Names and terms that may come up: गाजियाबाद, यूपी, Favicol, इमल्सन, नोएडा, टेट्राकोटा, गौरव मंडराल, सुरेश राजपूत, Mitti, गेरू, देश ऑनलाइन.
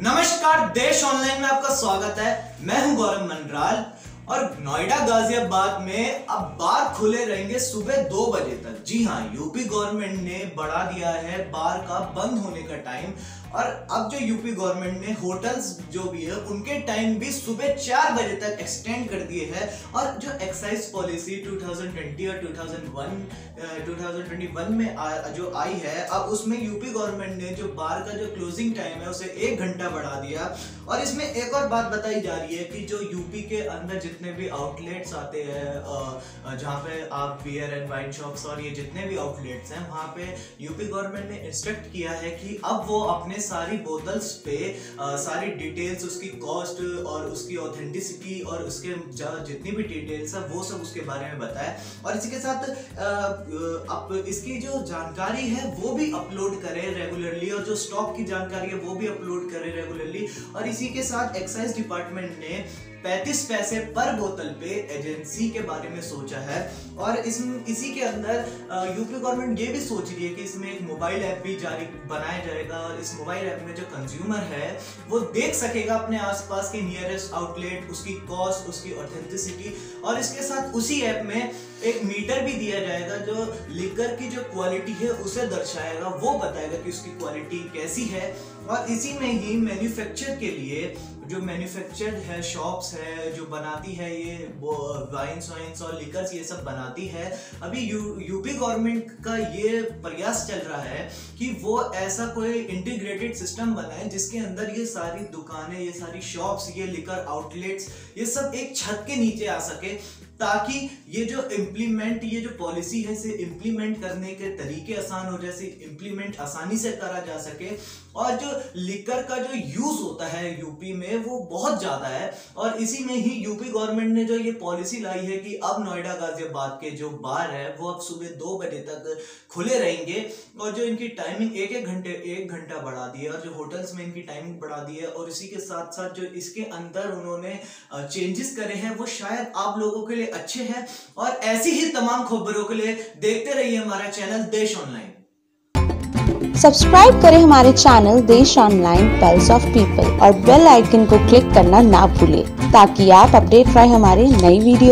नमस्कार, देश ऑनलाइन में आपका स्वागत है। मैं हूं गौरव मंडराल और नोएडा गाजियाबाद में अब बार खुले रहेंगे सुबह 2 बजे तक। जी हाँ, यूपी गवर्नमेंट ने बढ़ा दिया है बार का बंद होने का टाइम। और अब जो यूपी गवर्नमेंट ने होटल्स जो भी है उनके टाइम भी सुबह 4 बजे तक एक्सटेंड कर दिए है। और जो एक्साइज पॉलिसी 2020 और 2021 में जो आई है, अब उसमें यूपी गवर्नमेंट ने जो बार का जो क्लोजिंग टाइम है उसे 1 घंटा बढ़ा दिया। और इसमें एक और बात बताई जा रही है कि जो यूपी के अंदर जितने भी आउटलेट्स आते हैं, जहाँ पे आप बियर एंड वाइन शॉप्स और ये जितने भी आउटलेट्स हैं, वहाँ पे यूपी गवर्नमेंट ने इंस्ट्रक्ट किया है कि अब वो अपने सारी बोतल्स पे सारी डिटेल्स, उसकी कॉस्ट और उसकी ऑथेंटिसिटी और उसके जितनी भी डिटेल्स है वो सब उसके बारे में बताए। और इसी के साथ आप इसकी जो जानकारी है वो भी अपलोड करें रेगुलरली, और जो स्टॉक की जानकारी है वो भी अपलोड करें रेगुलरली। और इसी के साथ एक्साइज डिपार्टमेंट ने 35 पैसे पर बोतल पे एजेंसी के बारे में सोचा है। और इसी के अंदर यूपी गवर्नमेंट ये भी सोच रही है कि इसमें एक मोबाइल ऐप भी जारी बनाया जाएगा। और इस मोबाइल ऐप में जो कंज्यूमर है वो देख सकेगा अपने आसपास के नियरेस्ट आउटलेट, उसकी कॉस्ट, उसकी ऑथेंटिसिटी। और इसके साथ उसी ऐप में एक मीटर भी दिया जाएगा जो लिकर की जो क्वालिटी है उसे दर्शाएगा, वो बताएगा कि उसकी क्वालिटी कैसी है। और इसी में ही मैन्युफैक्चर के लिए जो मैन्युफैक्चर्ड है, शॉप्स है जो बनाती है ये वाइन्स और लिकर्स, ये सब बनाती है। अभी यूपी गवर्नमेंट का ये प्रयास चल रहा है कि वो ऐसा कोई इंटीग्रेटेड सिस्टम बनाए जिसके अंदर ये सारी दुकानें, ये सारी शॉप्स, ये लिकर आउटलेट्स, ये सब एक छत के नीचे आ सके, ताकि ये जो पॉलिसी है इसे इम्प्लीमेंट करने के तरीके आसान हो जाए, इम्प्लीमेंट आसानी से करा जा सके। और जो लिकर का जो यूज होता है यूपी में वो बहुत ज्यादा है। और इसी में ही यूपी गवर्नमेंट ने जो ये पॉलिसी लाई है कि अब नोएडा गाजियाबाद के जो बार है वो अब सुबह 2 बजे तक खुले रहेंगे। और जो इनकी टाइमिंग 1 घंटा बढ़ा दी है, और जो होटल्स में इनकी टाइमिंग बढ़ा दी है। और इसी के साथ साथ जो इसके अंदर उन्होंने चेंजेस करे हैं वो शायद आप लोगों के लिए अच्छे हैं। और ऐसी ही तमाम खबरों के लिए देखते रहिए हमारा चैनल देश ऑनलाइन। सब्सक्राइब करें हमारे channel देश ऑनलाइन pulse of people और बेल आइकन को क्लिक करना ना भूलें, ताकि आप अपडेट रहे हमारे नई वीडियो।